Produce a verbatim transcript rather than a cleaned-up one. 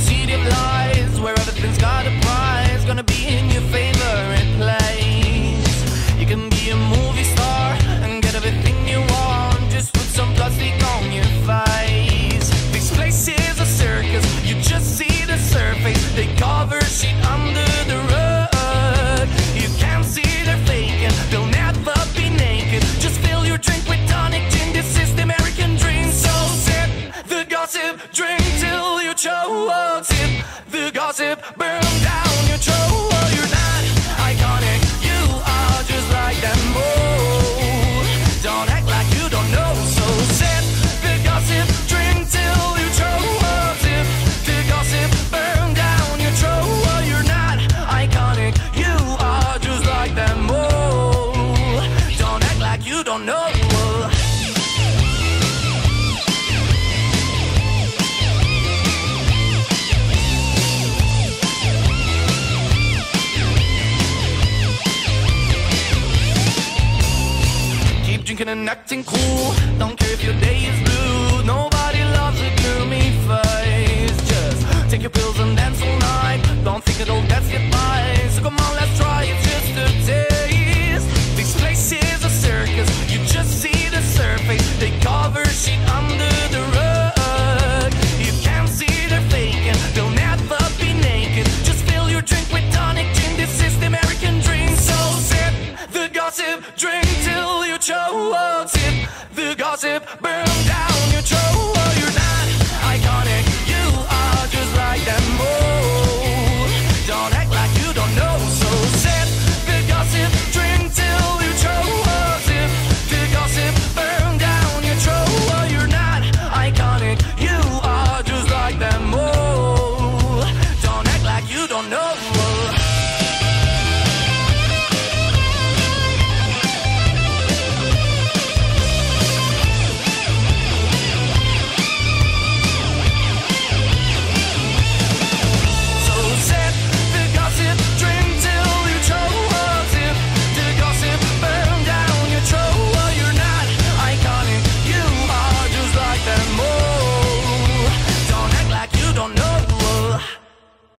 the city of lies, where everything's got a prize, gonna be in your favorite place. You can be a movie star and get everything you want, just put some plastic on your face. This place is a circus, you just see the surface, they cover shit under the rug. You can't see they're faking, they'll never be naked. Just fill your drink with tonic gin, this is the American dream. So sip the gossip, drink till you choke. The gossip, burn down your throat. Well, you're not iconic, you are just like them all. Don't act like you don't know, so sip the gossip, drink till you choke. Sip the gossip, burn down your throat. Well, you're not iconic, you are just like them all. Don't act like you don't know. Drinking and acting cool, don't care if your day is